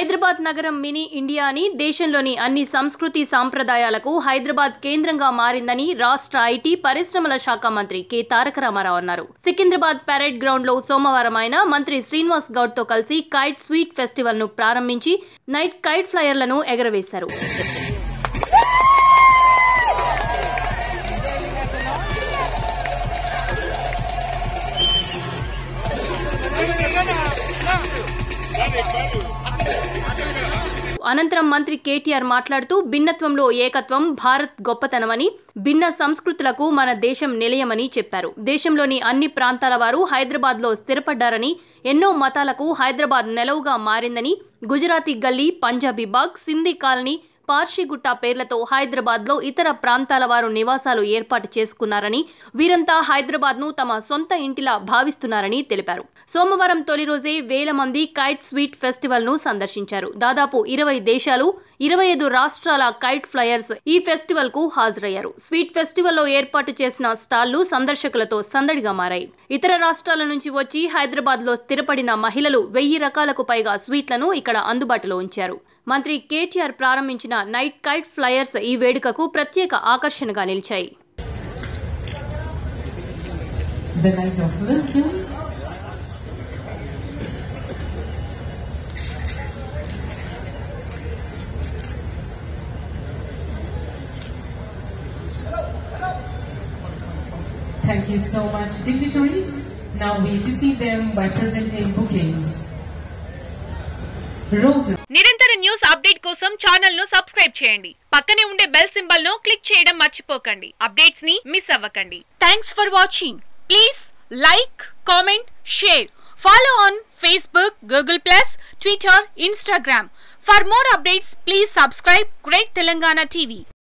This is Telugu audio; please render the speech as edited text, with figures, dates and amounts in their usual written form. హైదరాబాద్ నగరం మినీ ఇండియాని దేశంలోని అన్ని సంస్కృతి సాంప్రదాయాలకు హైదరాబాద్ కేంద్రంగా మారిందని రాష్ట్ర ఐటీ పరిశ్రమల శాఖ మంత్రి కె తారక రామారావు అన్నారు. సికింద్రాబాద్ పరేడ్ గ్రౌండ్ లో సోమవారం ఆయన మంత్రి శ్రీనివాస్ గౌడ్ తో కలిసి కైట్ స్వీట్ ఫెస్టివల్ ను ప్రారంభించి నైట్ కైట్ ఫ్లైయర్లను ఎగరవేశారు. అనంతరం మంత్రి కేటీఆర్ మాట్లాడుతూ భిన్నత్వంలో ఏకత్వం భారత్ గొప్పతనమని, భిన్న సంస్కృతులకు మన దేశం నిలయమని చెప్పారు. దేశంలోని అన్ని ప్రాంతాల వారు హైదరాబాద్లో స్థిరపడ్డారని, ఎన్నో మతాలకు హైదరాబాద్ నెలవుగా మారిందని, గుజరాతీ గల్లీ, పంజాబీ బాగ్, సింధీ కాలనీ, పార్షిగుట్ట పేర్లతో హైదరాబాద్లో ఇతర ప్రాంతాల వారు నివాసాలు ఏర్పాటు చేసుకున్నారని, వీరంతా హైదరాబాద్ను తమ సొంత ఇంటిలా భావిస్తున్నారని తెలిపారు. సోమవారం తొలి రోజే 1000 మంది కైట్ స్వీట్ ఫెస్టివల్ను సందర్శించారు. దాదాపు 20 దేశాలు, 25 రాష్ట్రాల కైట్ ఫ్లయర్స్ ఈ ఫెస్టివల్కు హాజరయ్యారు. స్వీట్ ఫెస్టివల్లో ఏర్పాటు చేసిన స్టాళ్లు సందర్శకులతో సందడిగా మారాయి. ఇతర రాష్ట్రాల నుంచి వచ్చి హైదరాబాద్లో స్థిరపడిన మహిళలు 1000 రకాలకు పైగా స్వీట్లను ఇక్కడ అందుబాటులో ఉంచారు. మంత్రి కేటీఆర్ ప్రారంభించిన నైట్ కైట్ ఫ్లయర్స్ ఈ వేడుకకు ప్రత్యేక ఆకర్షణగా నిలిచాయి. Thank you so much, dignitaries. Now we receive them by presenting bouquets. Roses. నిరంతర న్యూస్ అప్డేట్ కోసం ఛానల్ ను సబ్స్క్రైబ్ చేయండి. పక్కనే ఉండే బెల్ సింబల్ ను క్లిక్ చేయడం మర్చిపోకండి. అప్డేట్స్ ని మిస్ అవ్వకండి. Thanks for watching. Please like, comment, share. Follow on Facebook, Google+, Twitter, Instagram. For more updates, please subscribe Great Telangana TV.